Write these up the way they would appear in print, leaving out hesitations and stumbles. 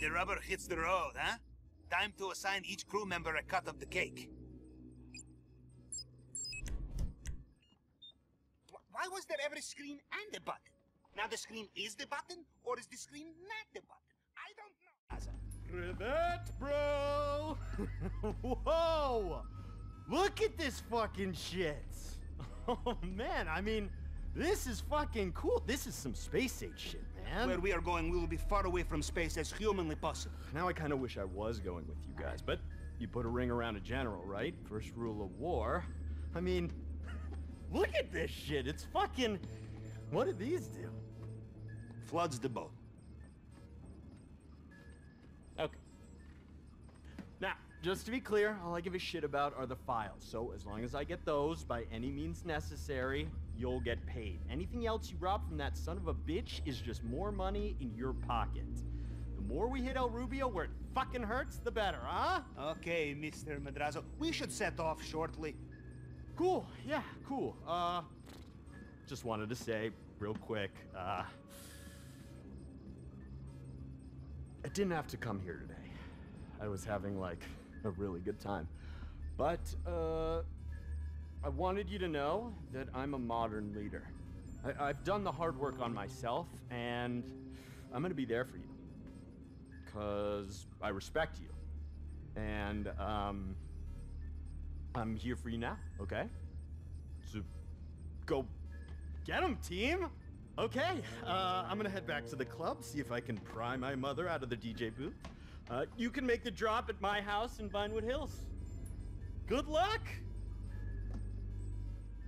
The rubber hits the road, huh? Time to assign each crew member a cut of the cake. Why was there ever a screen and a button? Now the screen is the button, or is the screen not the button? I don't know. Rivet, bro! Whoa! Look at this fucking shit! Oh, man, I mean, this is fucking cool. This is some space-age shit, man. Where we are going, we will be far away from space as humanly possible. Now I kind of wish I was going with you guys, but you put a ring around a general, right? First rule of war. I mean, look at this shit. It's fucking... What do these do? Floods the boat. Okay. Now, just to be clear, all I give a shit about are the files. So as long as I get those by any means necessary, you'll get paid. Anything else you rob from that son of a bitch is just more money in your pocket. The more we hit El Rubio where it fucking hurts, the better, huh? Okay, Mr. Madrazo, we should set off shortly. Cool, yeah, cool. Just wanted to say real quick, I didn't have to come here today. I was having like a really good time, but I wanted you to know that I'm a modern leader. I've done the hard work on myself, and I'm gonna be there for you, because I respect you, and I'm here for you now, okay? So go get 'em, team! Okay, I'm gonna head back to the club, see if I can pry my mother out of the DJ booth. You can make the drop at my house in Vinewood Hills. Good luck!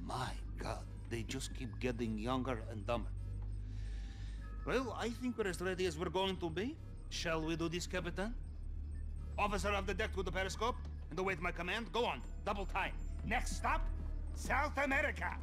My God, they just keep getting younger and dumber. Well, I think we're as ready as we're going to be. Shall we do this, Captain? Officer of the deck with the periscope, and await my command. Go on, double time. Next stop, South America!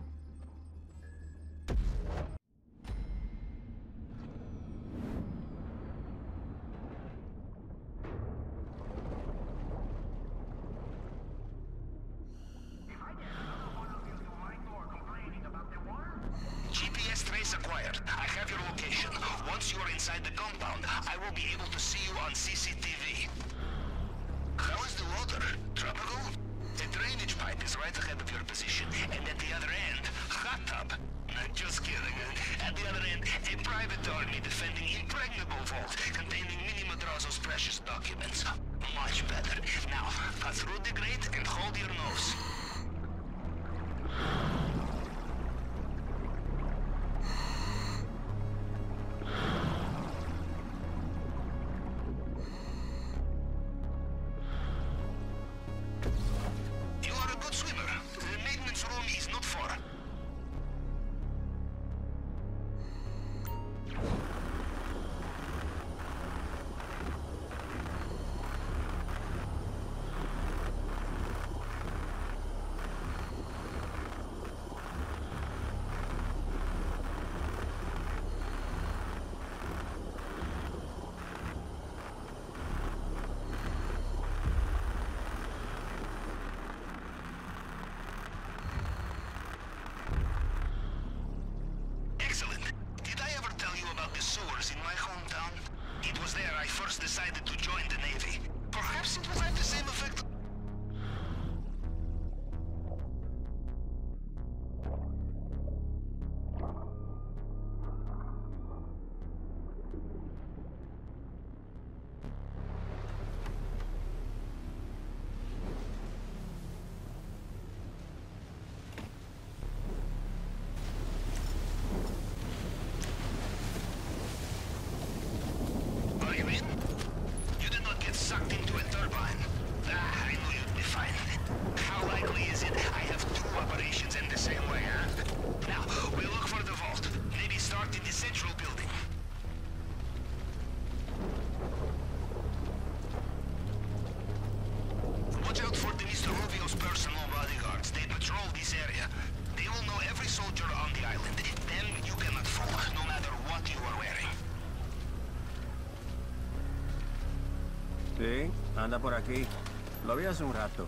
Sí, anda por aquí. Lo vi hace un rato.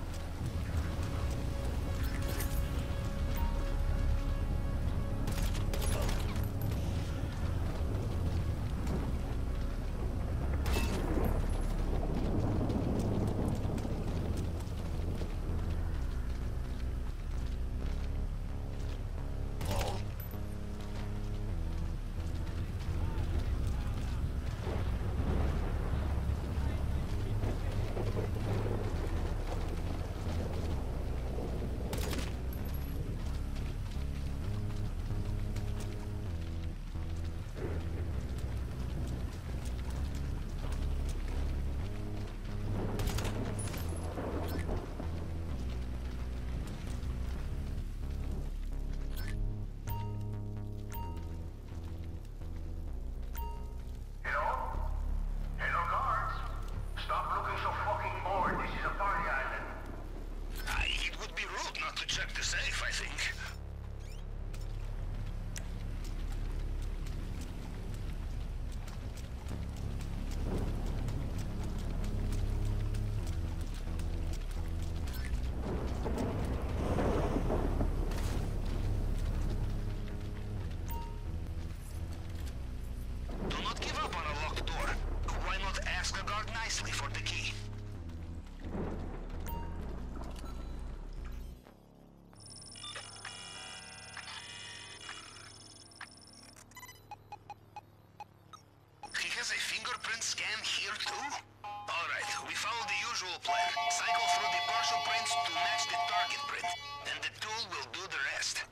usual plan. Cycle through the partial prints to match the target print, and the tool will do the rest.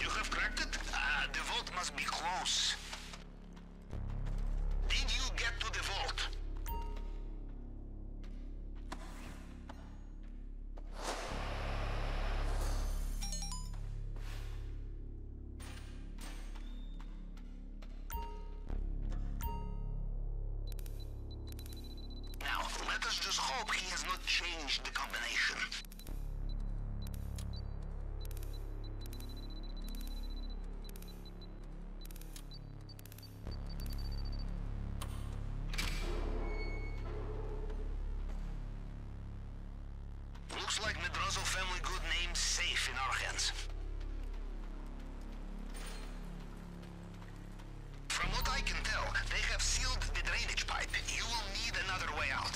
You have cracked it? Ah, the vault must be close. Did you get to the vault? Changed the combination. Looks like Madrazo family good name safe in our hands. From what I can tell, they have sealed the drainage pipe. You will need another way out.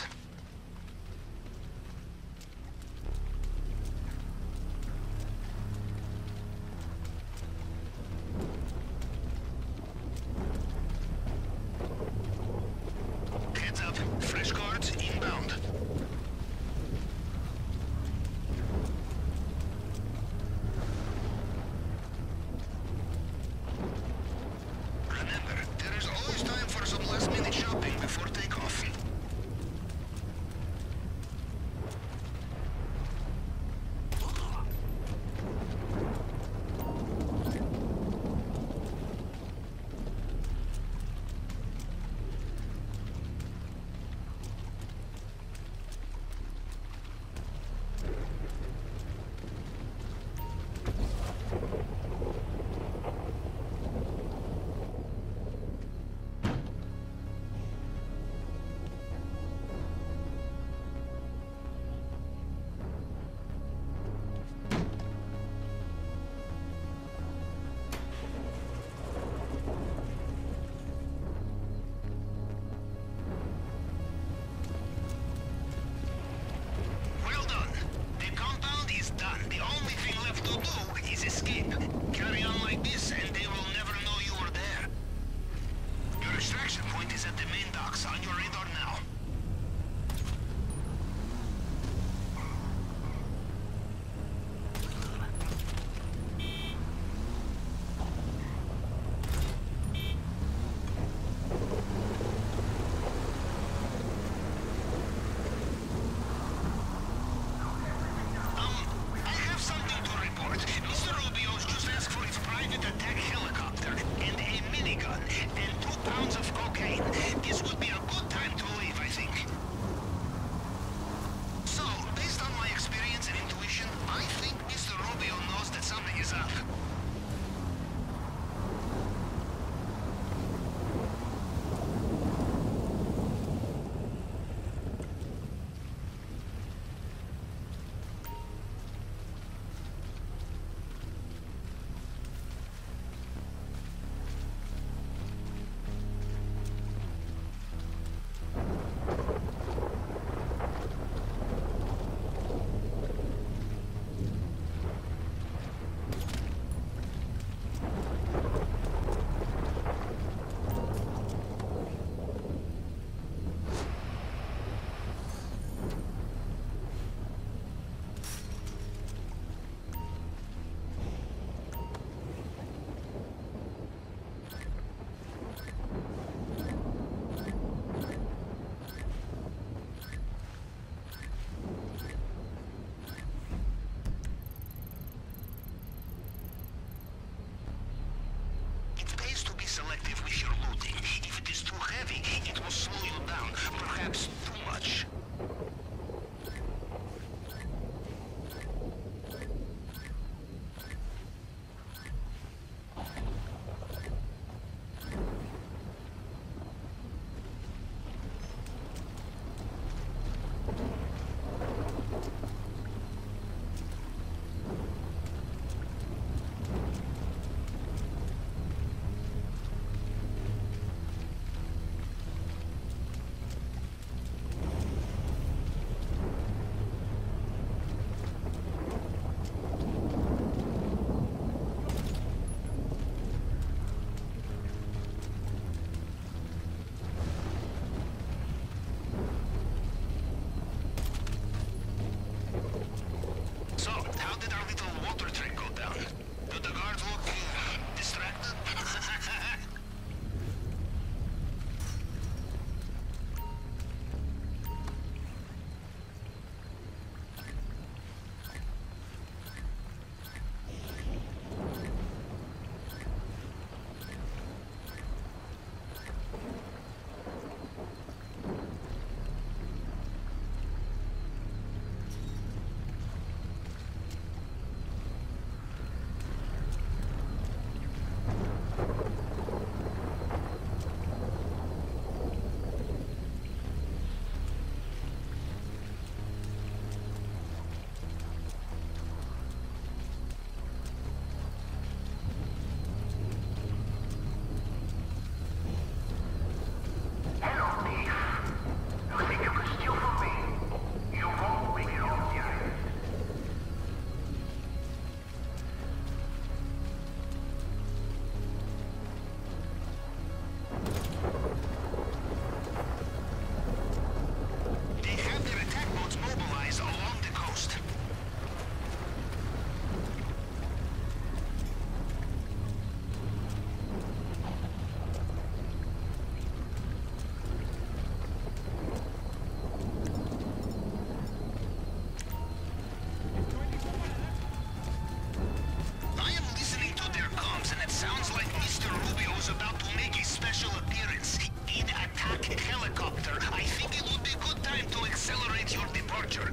torture.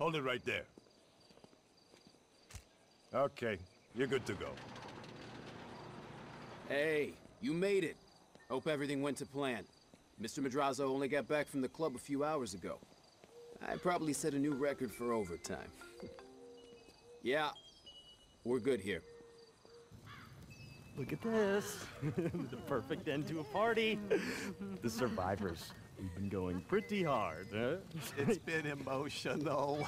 Hold it right there. Okay, you're good to go. Hey, you made it. Hope everything went to plan. Mr. Madrazo only got back from the club a few hours ago. I probably set a new record for overtime. Yeah, we're good here. Look at this. The perfect end to a party. The survivors. We've been going pretty hard, huh? It's been emotional.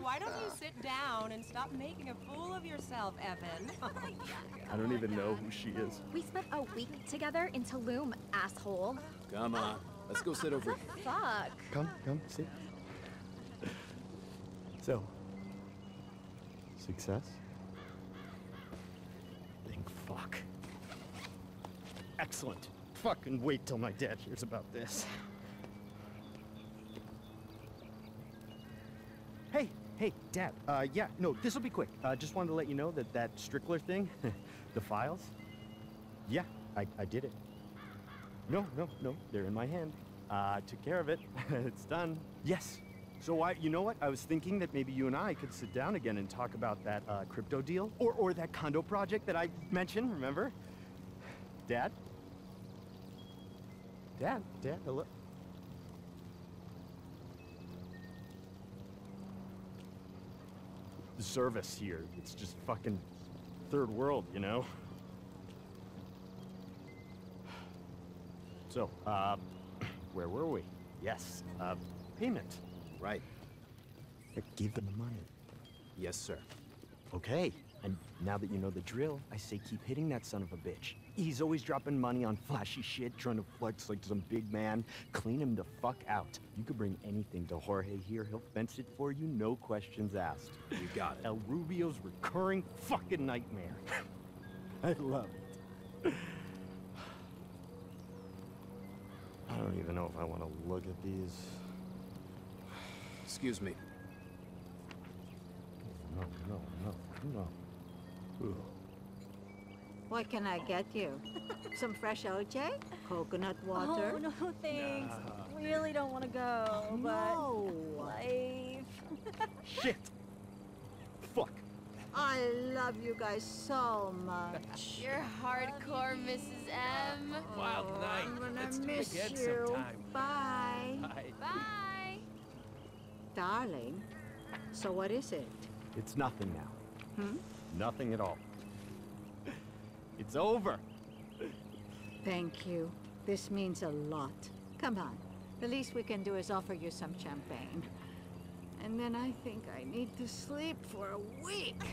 Why don't you sit down and stop making a fool of yourself, Evan? I don't even know who she is. We spent a week together in Tulum, asshole. Come on. Let's go sit over here. Fuck. Come, sit. So, success? Think fuck. Excellent. Fucking wait till my dad hears about this. Hey, Dad. Yeah, no, this'll be quick. Just wanted to let you know that Strickler thing, the files. Yeah, I did it. No, they're in my hand. I took care of it. It's done. Yes. So you know what? I was thinking that maybe you and I could sit down again and talk about that crypto deal or that condo project that I mentioned, remember? Dad? Dad, hello. The service here, it's just fucking third world, you know? So, where were we? Yes, payment. Right. I gave them the money. Yes, sir. Okay, and now that you know the drill, I say keep hitting that son of a bitch. He's always dropping money on flashy shit, trying to flex like some big man. Clean him the fuck out. You could bring anything to Jorge here. He'll fence it for you, no questions asked. You got it. El Rubio's recurring fucking nightmare. I love it. I don't even know if I want to look at these. Excuse me. No. Ooh. What can I get you? Some fresh OJ? Coconut water? Oh, no thanks. Nah. Really don't want to go, oh, but... No! Life... Shit! Fuck! I love you guys so much. You're hardcore, Mrs. M. Wild night. I'm gonna miss you. Sometime. Bye. Bye. Darling, so what is it? It's nothing now. Hmm? Nothing at all. It's over. Thank you. This means a lot. Come on. The least we can do is offer you some champagne. And then I think I need to sleep for a week.